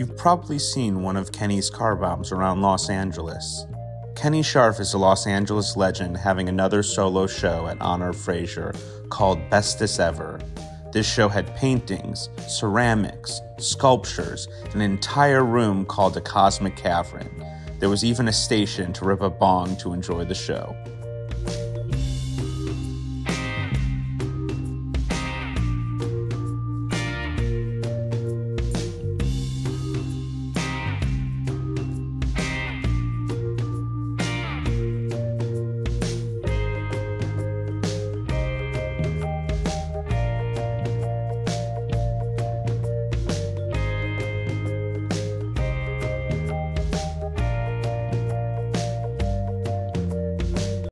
You've probably seen one of Kenny's car bombs around Los Angeles. Kenny Scharf is a Los Angeles legend having another solo show at Honor Fraser called Bestest Ever. This show had paintings, ceramics, sculptures, an entire room called the Cosmic Cavern. There was even a station to rip a bong to enjoy the show.